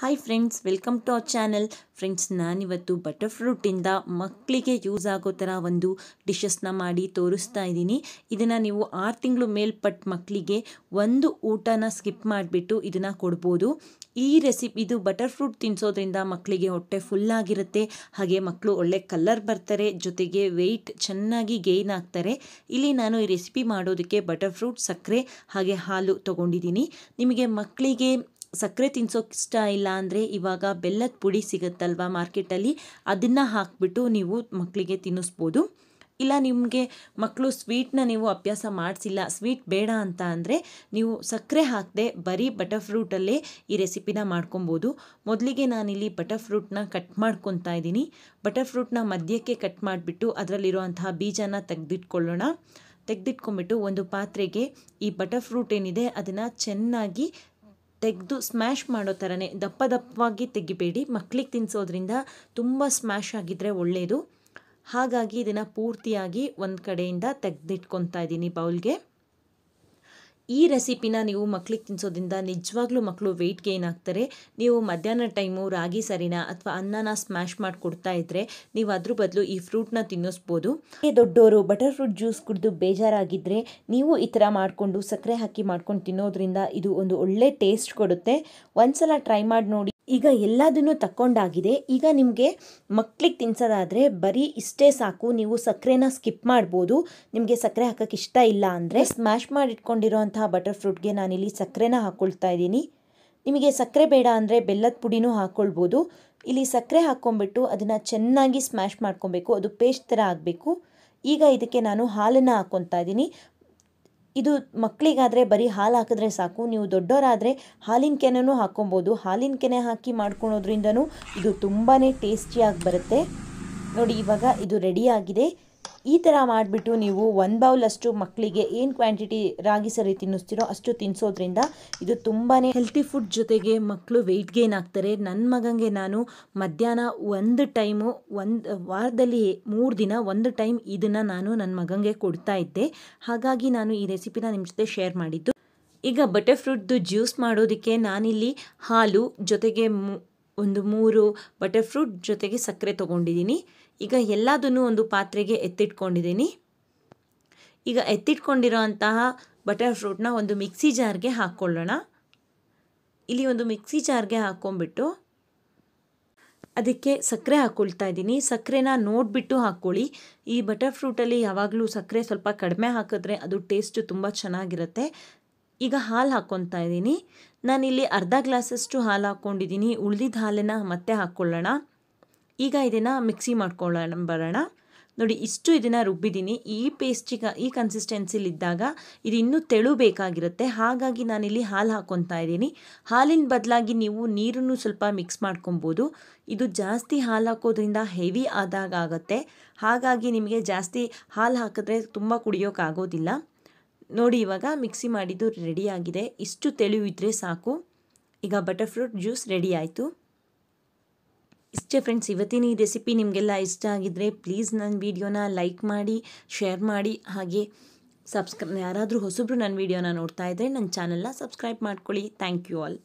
Hi friends welcome to our channel friends नानिवत्तु butter fruit इंदा मक्कलिगे यूस आगो ತರ ಒಂದು ಡಿಶಸ್ ನ ಮಾಡಿ ತೋರಿಸ್ತಾ ಇದೀನಿ। ಇದನ್ನ ನೀವು 6 ತಿಂಗಳು ಮೇಲ್ಪಟ್ಟ ಮಕ್ಕಳಿಗೆ ಒಂದು ಊಟನ ಸ್ಕಿಪ್ ಮಾಡಿಬಿಟ್ಟು ಇದನ್ನ ಕೊಡಬಹುದು। ಈ ರೆಸಿಪಿ ಇದು ಬಟರ್ ಫ್ರೂಟ್ ತಿನ್ಸೋದ್ರಿಂದ ಮಕ್ಕಳಿಗೆ ಹೊಟ್ಟೆ ಫುಲ್ ಆಗಿರುತ್ತೆ, ಹಾಗೆ ಮಕ್ಕಳು ಒಳ್ಳೆ ಕಲರ್ ಬರ್ತಾರೆ, ಜೊತೆಗೆ weight ಚೆನ್ನಾಗಿ ಗೇನ್ ಆಗ್ತಾರೆ। ಇಲ್ಲಿ ನಾನು ಈ ರೆಸಿಪಿ ಮಾಡೋದಕ್ಕೆ ಬಟರ್ ಫ್ರೂಟ್, ಸಕ್ಕರೆ ಹಾಗೆ ಹಾಲು ತಗೊಂಡಿದ್ದೀನಿ। ನಿಮಗೆ ಮಕ್ಕಳಿಗೆ ಸಕ್ಕರೆ ತಿನ್ಸೋಕೆ ಇಷ್ಟ ಇಲ್ಲ ಅಂದರೆ ಇವಾಗ ಬೆಲ್ಲದ ಪುಡಿ ಸಿಗುತ್ತಲ್ವಾ ಮಾರ್ಕೆಟಲ್ಲಿ, ಅದನ್ನು ಹಾಕಿಬಿಟ್ಟು ನೀವು ಮಕ್ಕಳಿಗೆ ತಿನ್ನಿಸ್ಬೋದು। ಇಲ್ಲ ನಿಮಗೆ ಮಕ್ಕಳು ಸ್ವೀಟ್ನ ನೀವು ಅಭ್ಯಾಸ ಮಾಡಿಸಿಲ್ಲ, ಸ್ವೀಟ್ ಬೇಡ ಅಂತ ಅಂದರೆ ನೀವು ಸಕ್ಕರೆ ಹಾಕದೆ ಬರೀ ಬಟರ್ ಫ್ರೂಟಲ್ಲೇ ಈ ರೆಸಿಪಿನ ಮಾಡ್ಕೊಬೋದು। ಮೊದಲಿಗೆ ನಾನಿಲ್ಲಿ ಬಟರ್ ಫ್ರೂಟ್ನ ಕಟ್ ಮಾಡ್ಕೊತಾ ಇದ್ದೀನಿ। ಬಟರ್ ಫ್ರೂಟ್ನ ಮಧ್ಯಕ್ಕೆ ಕಟ್ ಮಾಡಿಬಿಟ್ಟು ಅದರಲ್ಲಿರುವಂತಹ ಬೀಜನ ತೆಗೆದಿಟ್ಕೊಳ್ಳೋಣ। ತೆಗೆದಿಟ್ಕೊಂಬಿಟ್ಟು ಒಂದು ಪಾತ್ರೆಗೆ ಈ ಬಟರ್ ಫ್ರೂಟ್ ಏನಿದೆ ಅದನ್ನು ಚೆನ್ನಾಗಿ ತೆಗೆದು ಸ್ಮ್ಯಾಶ್ ಮಾಡೋ ಥರನೇ ದಪ್ಪ ದಪ್ಪವಾಗಿ ತೆಗಿಬೇಡಿ, ಮಕ್ಕಳಿಗೆ ತಿನ್ನಿಸೋದ್ರಿಂದ ತುಂಬ ಸ್ಮ್ಯಾಶ್ ಆಗಿದ್ದರೆ ಒಳ್ಳೆಯದು। ಹಾಗಾಗಿ ಇದನ್ನು ಪೂರ್ತಿಯಾಗಿ ಒಂದು ಕಡೆಯಿಂದ ತೆಗೆದಿಟ್ಕೊತಾ ಇದ್ದೀನಿ ಬೌಲ್ಗೆ। ಈ ರೆಸಿಪಿನ ನೀವು ಮಕ್ಕಳಿಗೆ ತಿನ್ನಿಸೋದ್ರಿಂದ ನಿಜವಾಗ್ಲೂ ಮಕ್ಕಳು ವೆಯ್ಟ್ ಗೇನ್ ಆಗ್ತಾರೆ। ನೀವು ಮಧ್ಯಾಹ್ನ ಟೈಮು ರಾಗಿ ಸರಿನಾ ಅಥವಾ ಅನ್ನನ ಸ್ಮ್ಯಾಶ್ ಮಾಡಿ ಕೊಡ್ತಾ ಇದ್ದರೆ ನೀವು ಅದ್ರ ಬದಲು ಈ ಫ್ರೂಟ್ನ ತಿನ್ನಿಸ್ಬೋದು। ದೊಡ್ಡವರು ಬಟರ್ ಫ್ರೂಟ್ ಜ್ಯೂಸ್ ಕುಡಿದು ಬೇಜಾರಾಗಿದ್ದರೆ ನೀವು ಈ ಥರ ಮಾಡಿಕೊಂಡು ಸಕ್ಕರೆ ಹಾಕಿ ಮಾಡ್ಕೊಂಡು ತಿನ್ನೋದ್ರಿಂದ ಇದು ಒಂದು ಒಳ್ಳೆ ಟೇಸ್ಟ್ ಕೊಡುತ್ತೆ। ಒಂದ್ಸಲ ಟ್ರೈ ಮಾಡಿ ನೋಡಿ। ಈಗ ಎಲ್ಲದನ್ನು ತಗೊಂಡಾಗಿದೆ। ಈಗ ನಿಮಗೆ ಮಕ್ಕಳಿಗೆ ತಿನ್ಸೋದಾದರೆ ಬರೀ ಇಷ್ಟೇ ಸಾಕು, ನೀವು ಸಕ್ಕರೆನ ಸ್ಕಿಪ್ ಮಾಡ್ಬೋದು। ನಿಮಗೆ ಸಕ್ಕರೆ ಹಾಕೋಕ್ಕೆ ಇಷ್ಟ ಇಲ್ಲ ಅಂದರೆ ಸ್ಮ್ಯಾಶ್ ಮಾಡಿ ಇಟ್ಕೊಂಡಿರೋಂತಹ ಬಟರ್ ಫ್ರೂಟ್ಗೆ ನಾನಿಲ್ಲಿ ಸಕ್ಕರೆನ ಹಾಕ್ಕೊಳ್ತಾ ಇದ್ದೀನಿ। ನಿಮಗೆ ಸಕ್ಕರೆ ಬೇಡ ಅಂದರೆ ಬೆಲ್ಲದ ಪುಡಿನೂ ಹಾಕ್ಕೊಳ್ಬೋದು। ಇಲ್ಲಿ ಸಕ್ಕರೆ ಹಾಕ್ಕೊಂಬಿಟ್ಟು ಅದನ್ನು ಚೆನ್ನಾಗಿ ಸ್ಮ್ಯಾಶ್ ಮಾಡ್ಕೊಬೇಕು, ಅದು ಪೇಸ್ಟ್ ಥರ ಆಗಬೇಕು। ಈಗ ಇದಕ್ಕೆ ನಾನು ಹಾಲನ್ನು ಹಾಕ್ಕೊತಾ ಇದ್ದೀನಿ। ಇದು ಮಕ್ಕಳಿಗಾದರೆ ಬರೀ ಹಾಲು ಹಾಕಿದ್ರೆ ಸಾಕು, ನೀವು ದೊಡ್ಡವರಾದರೆ ಹಾಲಿನ ಕೆನೆನೂ ಹಾಕ್ಕೊಬೋದು। ಹಾಲಿನ ಕೆನೆ ಹಾಕಿ ಮಾಡ್ಕೊಳೋದ್ರಿಂದನೂ ಇದು ತುಂಬಾ ಟೇಸ್ಟಿಯಾಗಿ ಬರುತ್ತೆ ನೋಡಿ। ಇವಾಗ ಇದು ರೆಡಿಯಾಗಿದೆ। ಈ ಥರ ಮಾಡಿಬಿಟ್ಟು ನೀವು ಒಂದು ಬೌಲಷ್ಟು ಮಕ್ಕಳಿಗೆ ಏನು ಕ್ವಾಂಟಿಟಿ ರಾಗಿ ಸರಿ ತಿನ್ನಿಸ್ತೀರೋ ಅಷ್ಟು ತಿನ್ನಿಸೋದ್ರಿಂದ ಇದು ತುಂಬಾ ಹೆಲ್ತಿ ಫುಡ್, ಜೊತೆಗೆ ಮಕ್ಕಳು ವೆಯ್ಟ್ ಗೇನ್ ಆಗ್ತಾರೆ। ನನ್ನ ಮಗನಿಗೆ ನಾನು ಮಧ್ಯಾಹ್ನ ಒಂದು ಟೈಮು ಒಂದು ವಾರದಲ್ಲಿ 3 ದಿನ ಒಂದು ಟೈಮ್ ಇದನ್ನು ನಾನು ನನ್ನ ಮಗನಿಗೆ ಕೊಡ್ತಾ ಇದ್ದೆ, ಹಾಗಾಗಿ ನಾನು ಈ ರೆಸಿಪಿನ ನಿಮ್ಮ ಜೊತೆ ಶೇರ್ ಮಾಡಿದ್ದು। ಈಗ ಬಟರ್ ಫ್ರೂಟ್ದು ಜ್ಯೂಸ್ ಮಾಡೋದಕ್ಕೆ ನಾನಿಲ್ಲಿ ಹಾಲು ಜೊತೆಗೆ ಒಂದು 3 ಬಟರ್ ಫ್ರೂಟ್ ಜೊತೆಗೆ ಸಕ್ಕರೆ ತೊಗೊಂಡಿದ್ದೀನಿ। ಈಗ ಎಲ್ಲದನ್ನು ಒಂದು ಪಾತ್ರೆಗೆ ಎತ್ತಿಟ್ಕೊಂಡಿದ್ದೀನಿ। ಈಗ ಎತ್ತಿಟ್ಕೊಂಡಿರೋ ಅಂತಹ ಬಟರ್ ಫ್ರೂಟ್ನ ಒಂದು ಮಿಕ್ಸಿ ಜಾರ್ಗೆ ಹಾಕ್ಕೊಳ್ಳೋಣ। ಇಲ್ಲಿ ಒಂದು ಮಿಕ್ಸಿ ಜಾರ್ಗೆ ಹಾಕ್ಕೊಂಬಿಟ್ಟು ಅದಕ್ಕೆ ಸಕ್ಕರೆ ಹಾಕ್ಕೊಳ್ತಾ ಇದ್ದೀನಿ। ಸಕ್ಕರೆನ ನೋಡಿಬಿಟ್ಟು ಹಾಕ್ಕೊಳ್ಳಿ। ಈ ಬಟರ್ ಫ್ರೂಟಲ್ಲಿ ಯಾವಾಗಲೂ ಸಕ್ಕರೆ ಸ್ವಲ್ಪ ಕಡಿಮೆ ಹಾಕಿದ್ರೆ ಅದು ಟೇಸ್ಟು ತುಂಬ ಚೆನ್ನಾಗಿರುತ್ತೆ। ಈಗ ಹಾಲು ಹಾಕ್ಕೊತಾ ಇದ್ದೀನಿ, ನಾನಿಲ್ಲಿ ಅರ್ಧ ಗ್ಲಾಸಷ್ಟು ಹಾಲು ಹಾಕ್ಕೊಂಡಿದ್ದೀನಿ, ಉಳಿದಿದ್ದ ಹಾಲನ್ನು ಮತ್ತೆ ಹಾಕ್ಕೊಳ್ಳೋಣ। ಈಗ ಇದನ್ನು ಮಿಕ್ಸಿ ಮಾಡ್ಕೊಳ್ಳೋಣ ಬರೋಣ ನೋಡಿ। ಇಷ್ಟು ಇದನ್ನು ರುಬ್ಬಿದ್ದೀನಿ। ಈ ಪೇಸ್ಟಿಗೆ ಈ ಕನ್ಸಿಸ್ಟೆನ್ಸಿಲಿದ್ದಾಗ ಇದು ಇನ್ನೂ ತೆಳು ಬೇಕಾಗಿರುತ್ತೆ, ಹಾಗಾಗಿ ನಾನಿಲ್ಲಿ ಹಾಲು ಹಾಕ್ಕೊತಾ ಇದ್ದೀನಿ। ಹಾಲಿನ ಬದಲಾಗಿ ನೀವು ನೀರನ್ನು ಸ್ವಲ್ಪ ಮಿಕ್ಸ್ ಮಾಡ್ಕೊಬೋದು, ಇದು ಜಾಸ್ತಿ ಹಾಲು ಹಾಕೋದ್ರಿಂದ ಹೆವಿ ಆದಾಗ ಆಗುತ್ತೆ, ಹಾಗಾಗಿ ನಿಮಗೆ ಜಾಸ್ತಿ ಹಾಲು ಹಾಕಿದ್ರೆ ತುಂಬ ಕುಡಿಯೋಕ್ಕಾಗೋದಿಲ್ಲ ನೋಡಿ। ಇವಾಗ ಮಿಕ್ಸಿ ಮಾಡಿದ್ದು ರೆಡಿಯಾಗಿದೆ, ಇಷ್ಟು ತೆಳುವಿದ್ರೆ ಸಾಕು। ಈಗ ಬಟರ್ ಫ್ರೂಟ್ ಜ್ಯೂಸ್ ರೆಡಿ ಆಯಿತು। ಇಷ್ಟೇ ಫ್ರೆಂಡ್ಸ್ ಇವತ್ತಿನ ಈ ರೆಸಿಪಿ ನಿಮಗೆಲ್ಲ ಇಷ್ಟ ಆಗಿದ್ದರೆ ಪ್ಲೀಸ್ ನನ್ನ ವೀಡಿಯೋನ ಲೈಕ್ ಮಾಡಿ, ಶೇರ್ ಮಾಡಿ, ಹಾಗೆ ಯಾರಾದರೂ ಹೊಸಬ್ರು ನನ್ನ ವೀಡಿಯೋನ ನೋಡ್ತಾ ಇದ್ದರೆ ನನ್ನ ಚಾನಲ್ನ ಸಬ್ಸ್ಕ್ರೈಬ್ ಮಾಡ್ಕೊಳ್ಳಿ। Thank you all.